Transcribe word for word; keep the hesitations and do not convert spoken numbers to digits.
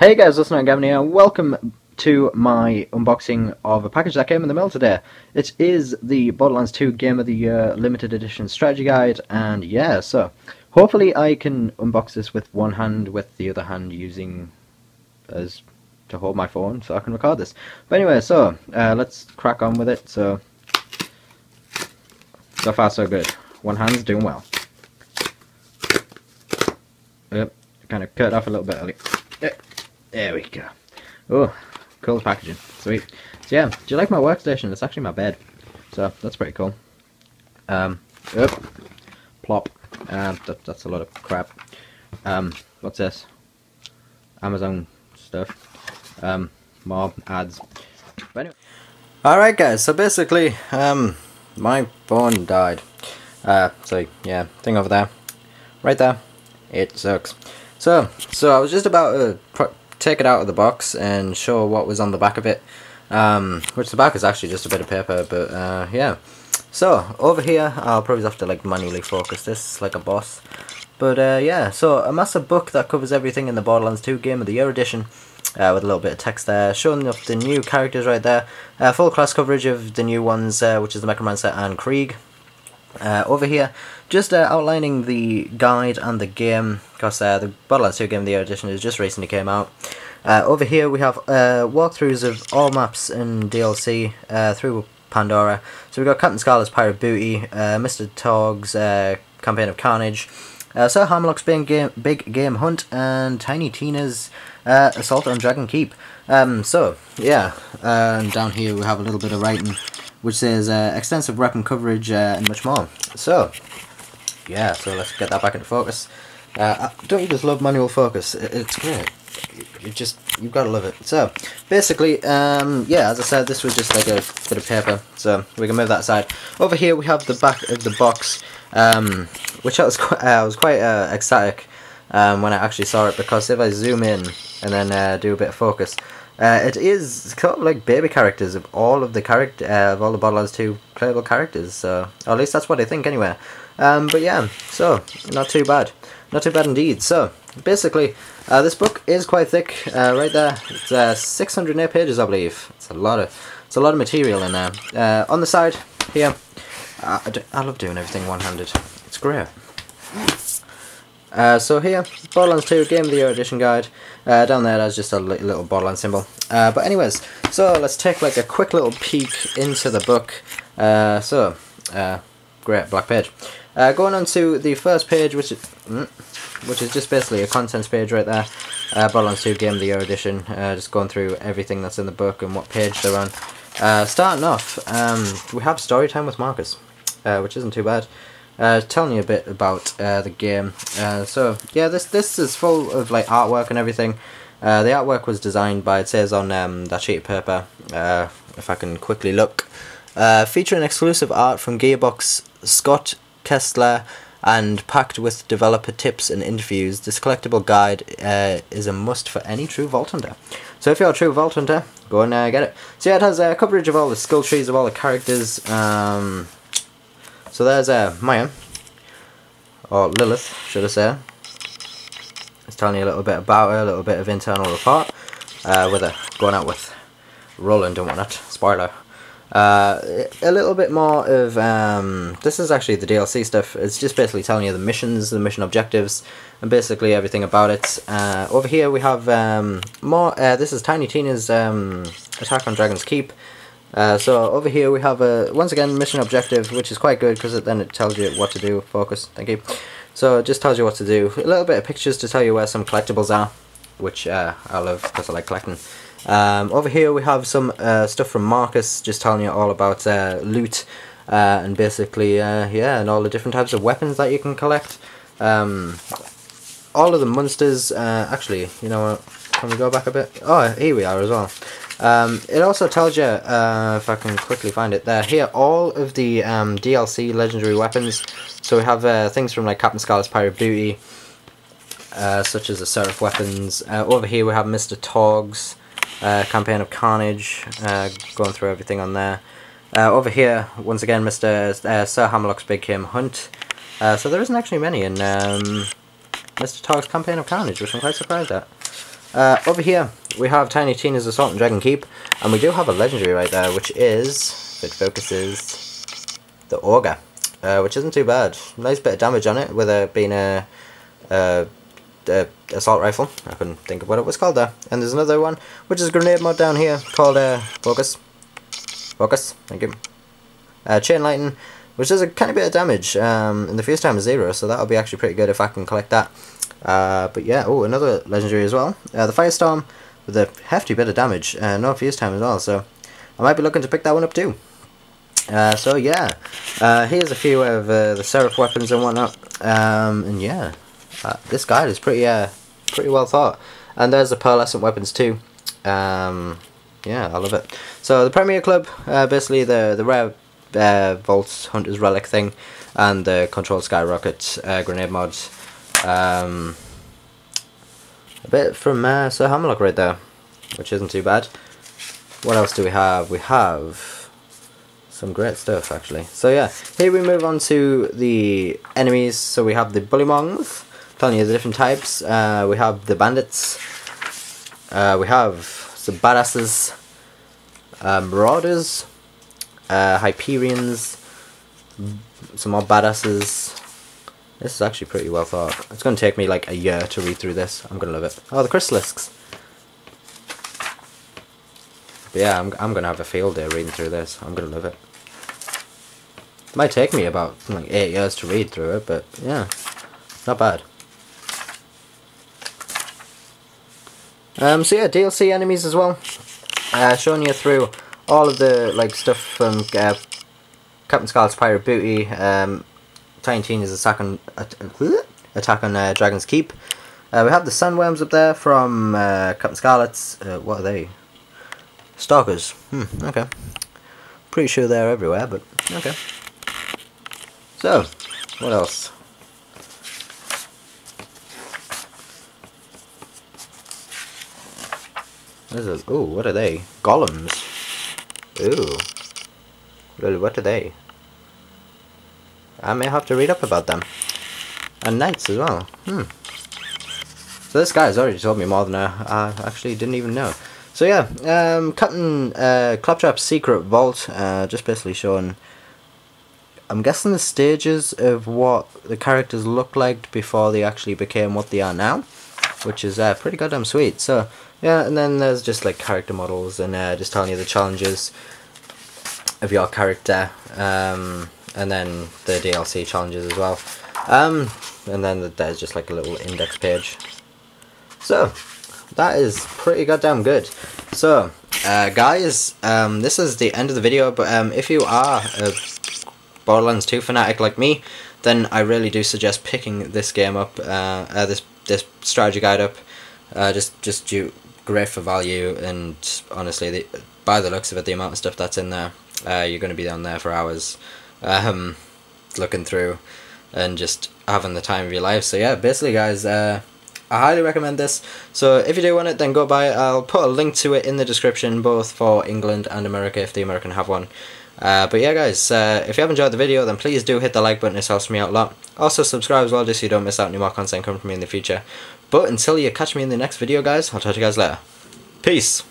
Hey guys, listener, Gavin here, and welcome to my unboxing of a package that came in the mail today. It is the Borderlands two Game of the Year Limited Edition Strategy Guide, and yeah, so hopefully I can unbox this with one hand, with the other hand using as to hold my phone so I can record this. But anyway, so uh, let's crack on with it. So, so far so good. One hand's doing well. Yep, kind of cut off a little bit early. Yep. There we go. Oh, cool packaging. Sweet. So yeah, do you like my workstation? It's actually my bed. So that's pretty cool. Um, oop, plop. Uh, that, that's a lot of crap. Um, what's this? Amazon stuff. Um, more ads. But anyway. Alright guys, so basically, um, my phone died. Uh, so yeah, thing over there. Right there. It sucks. So, so I was just about to pro take it out of the box and show what was on the back of it, um, which the back is actually just a bit of paper, but uh, yeah. So over here, I'll probably have to like manually focus this like a boss, but uh, yeah. So a massive book that covers everything in the Borderlands two Game of the Year edition, uh, with a little bit of text there, showing up the new characters right there, uh, full class coverage of the new ones, uh, which is the Necromancer and Krieg. Uh, over here, just uh, outlining the guide and the game, because uh, the Borderlands two Game of the Year edition is just recently came out. Uh, over here we have uh, walkthroughs of all maps and D L C uh, through Pandora. So we've got Captain Scarlet's Pirate Booty, uh, Mister Torgue's uh, Campaign of Carnage, uh, Sir Hammerlock's Big Game, Big Game Hunt, and Tiny Tina's uh, Assault on Dragon Keep. Um, so, yeah, um, down here we have a little bit of writing, which says uh, extensive weapon coverage uh, and much more. So, yeah, so let's get that back into focus. Uh, don't you just love manual focus? It, it's great. You just, you've got to love it. So, basically, um, yeah, as I said, this was just like a bit of paper, so we can move that aside. Over here we have the back of the box, um, which I was, qu uh, I was quite uh, ecstatic um, when I actually saw it, because if I zoom in and then uh, do a bit of focus, Uh, it is kind of like baby characters of all of the character uh, of all the Borderlands two playable characters, so, or at least that's what I think anyway. Um, but yeah, so not too bad, not too bad indeed. So basically, uh, this book is quite thick, uh, right there. It's uh, six hundred eight pages, I believe. It's a lot of, it's a lot of material in there. Uh, on the side here, I, I, do, I love doing everything one-handed. It's great. Uh, so here, Borderlands two Game of the Year Edition Guide. Uh, down there, that's just a li little Borderlands symbol. Uh, but anyways, so let's take like a quick little peek into the book. Uh, so, uh, great black page. Uh, going on to the first page, which is, mm, which is just basically a contents page right there. Uh, Borderlands two Game of the Year Edition. Uh, just going through everything that's in the book and what page they're on. Uh, starting off, um, we have story time with Marcus, uh, which isn't too bad. Uh, telling you a bit about uh, the game. Uh, so yeah, this this is full of like artwork and everything. Uh, the artwork was designed by, it says on um, that sheet of paper, uh, if I can quickly look, uh, featuring exclusive art from Gearbox, Scott Kessler, and packed with developer tips and interviews. This collectible guide uh, is a must for any true Vault Hunter. So if you're a true Vault Hunter, go and uh, get it. So yeah, it has uh, coverage of all the skill trees of all the characters. Um, So there's uh, Maya, or Lilith, should I say. It's telling you a little bit about her, a little bit of internal report, uh, with her going out with Roland and whatnot, spoiler. Uh, a little bit more of, um, this is actually the D L C stuff. It's just basically telling you the missions, the mission objectives, and basically everything about it. Uh, over here we have um, more, uh, this is Tiny Tina's um, Attack on Dragon's Keep. Uh, so over here we have a, once again, mission objective, which is quite good because then it tells you what to do. Focus, thank you. So it just tells you what to do. A little bit of pictures to tell you where some collectibles are, which uh, I love because I like collecting. Um, over here we have some uh, stuff from Marcus, just telling you all about uh, loot uh, and basically, uh, yeah, and all the different types of weapons that you can collect. Um, all of the monsters, uh, actually, you know what, can we go back a bit? Oh, here we are as well. Um, it also tells you, uh, if I can quickly find it there, here, all of the um, D L C legendary weapons. So we have uh, things from like Captain Scarlet's Pirate Booty, uh, such as the Seraph weapons. Uh, over here we have Mister Torgue's uh, Campaign of Carnage, uh, going through everything on there. Uh, over here, once again, Mister Uh, Sir Hammerlock's Big Game Hunt. Uh, so there isn't actually many in um, Mister Torgue's Campaign of Carnage, which I'm quite surprised at. Uh, over here, we have Tiny Tina's Assault on Dragon Keep, and we do have a legendary right there, which is, which focuses the Augur, uh, which isn't too bad. Nice bit of damage on it, with it being a, a, a assault rifle. I couldn't think of what it was called there. And there's another one, which is a grenade mod down here, called uh, Focus. Focus, thank you. Uh, Chain Lightning, which does a kind of bit of damage, um, and the first time is zero, so that'll be actually pretty good if I can collect that. Uh, but yeah, oh, another legendary as well. Uh, the Firestorm with a hefty bit of damage, and uh, no fuse time as well, so I might be looking to pick that one up too. Uh, so yeah, uh, here's a few of uh, the Seraph weapons and whatnot. Um, and yeah, uh, this guide is pretty uh, pretty well thought. And there's the pearlescent weapons too. Um, yeah, I love it. So the Premier Club, uh, basically the, the rare uh, Vault Hunter's Relic thing, and the Control Skyrocket uh, grenade mods. Um, a bit from uh, Sir Hammerlock right there, which isn't too bad. What else do we have? We have some great stuff actually. So yeah, here we move on to the enemies. So we have the Bullymongs, plenty of the different types. Uh, we have the Bandits. Uh, we have some Badasses, uh, Marauders, uh, Hyperions, some more Badasses. This is actually pretty well thought. It's going to take me like a year to read through this. I'm going to love it. Oh, the Chrysalisks. But yeah, I'm, I'm going to have a field day reading through this. I'm going to love it. It might take me about like eight years to read through it, but yeah, not bad. Um, so yeah, D L C enemies as well. Uh, showing you through all of the like stuff from uh, Captain Scarlet's Pirate Booty, um... Tiny Tina's attack on, attack on uh, Dragon's Keep. Uh, we have the sandworms up there from uh, Captain Scarlet's. Uh, what are they? Stalkers. Hmm, okay. Pretty sure they're everywhere, but okay. So, what else? This is, ooh, what are they? Golems. Ooh. What are they? I may have to read up about them. And knights as well. Hmm. So this guy has already told me more than I, I actually didn't even know. So yeah, um, Captain uh, Claptrap's secret vault. Uh, just basically showing, I'm guessing, the stages of what the characters looked like before they actually became what they are now. Which is uh, pretty goddamn sweet. So yeah, and then there's just like character models and uh, just telling you the challenges of your character. Um... and then the D L C challenges as well, um, and then there's just like a little index page. So that is pretty goddamn good. So uh, guys, um, this is the end of the video, but um, if you are a Borderlands two fanatic like me, then I really do suggest picking this game up, uh, uh, this this strategy guide up, uh, just just due, great for value, and honestly, the, by the looks of it, the amount of stuff that's in there, uh, you're going to be down there for hours. Um, looking through and just having the time of your life. So yeah, basically guys, uh, I highly recommend this. So if you do want it, then go buy it. I'll put a link to it in the description, both for England and America, if the American have one. Uh, but yeah guys, uh, if you have enjoyed the video, then please do hit the like button. It helps me out a lot. Also subscribe as well, just so you don't miss out any more content coming from me in the future. But until you catch me in the next video guys, I'll talk to you guys later. Peace!